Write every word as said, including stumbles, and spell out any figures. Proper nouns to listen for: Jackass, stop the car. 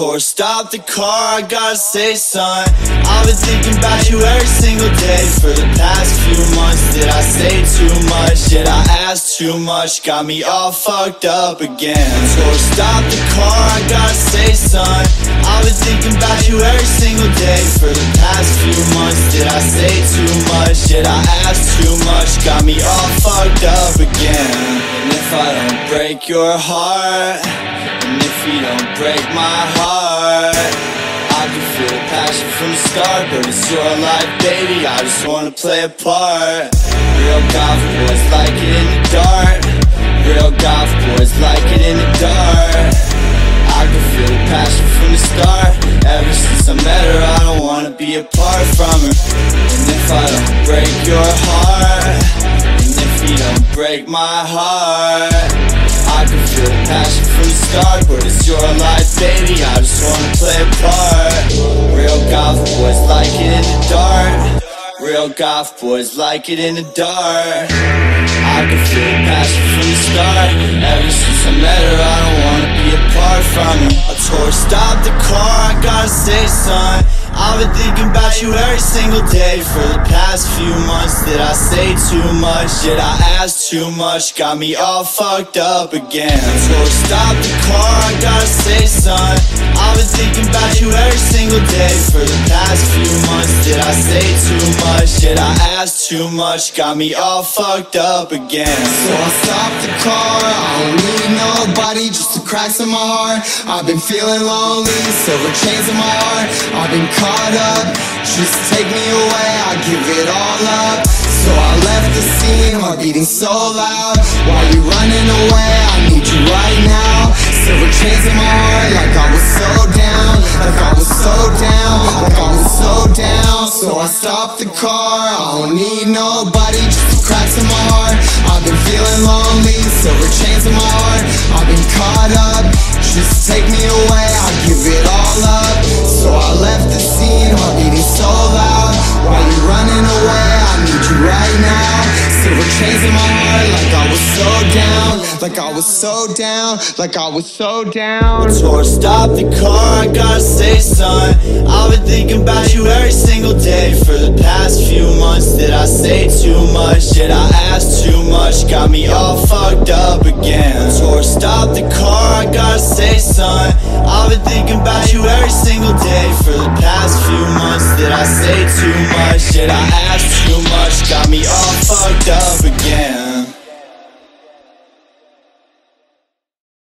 Or stop the car, I gotta say son, I've been thinking about you every single day. For the past few months, did I say too much? Did I ask too much? Got me all fucked up again. Or stop the car, I gotta say son, I've been thinking about you every single day. For the past few months, did I say too much? Did I ask too much? Got me all fucked up again. And if I don't break your heart, and if you don't break my heart, I can feel the passion from the start. But it's your life, baby, I just wanna play a part. Real golf boys like it in the dark. Real golf boys like it in the dark. I can feel the passion from the start. Ever since I met her, I don't wanna be apart from her. And if I don't break your heart, and if you don't break my heart, I can feel the passion from the start. But it's your life, baby, I just wanna play a part. Real golf boys like it in the dark. Real golf boys like it in the dark. I can feel the passion from the start. Ever since I met her, I don't wanna be apart from her. I told her, stop the car, I gotta say son, I've been thinking about you every single day. For the past few months, did I say too much? Did I ask too much? Got me all fucked up again. So stop the car, I gotta say son, I've been thinking about you every single day. For the past few months, did I say too much? Did I ask too much? Got me all fucked up again. So I stopped the car, I don't need nobody, just the cracks in my heart. I've been feeling lonely, silver chains in my heart. I've been caught up, just take me away, I give it all up. So I left the scene, heart beating so loud. While you're running away, I need you right now. Silver chains in my heart, like I was so down, like I was so down, like I was so down. So I stopped the car, I don't need nobody, just the cracks in my heart. I've been feeling lonely, silver chains in my heart. I've been caught up, just take me away, I give it all up. So I left the scene, heart beating so loud. While you're running away, I need you right now. Silver chains in my heart, like I was so down, like I was so down, like I was so down. Or stop the car, I gotta say son, I've been thinking about you every single day. For the past few months, did I say too much? Did I ask too much? Got me all fucked up again. Or stop the car, I gotta say son, I've been thinking about you every single day. For the past few months, did I say too much? Did I ask too much?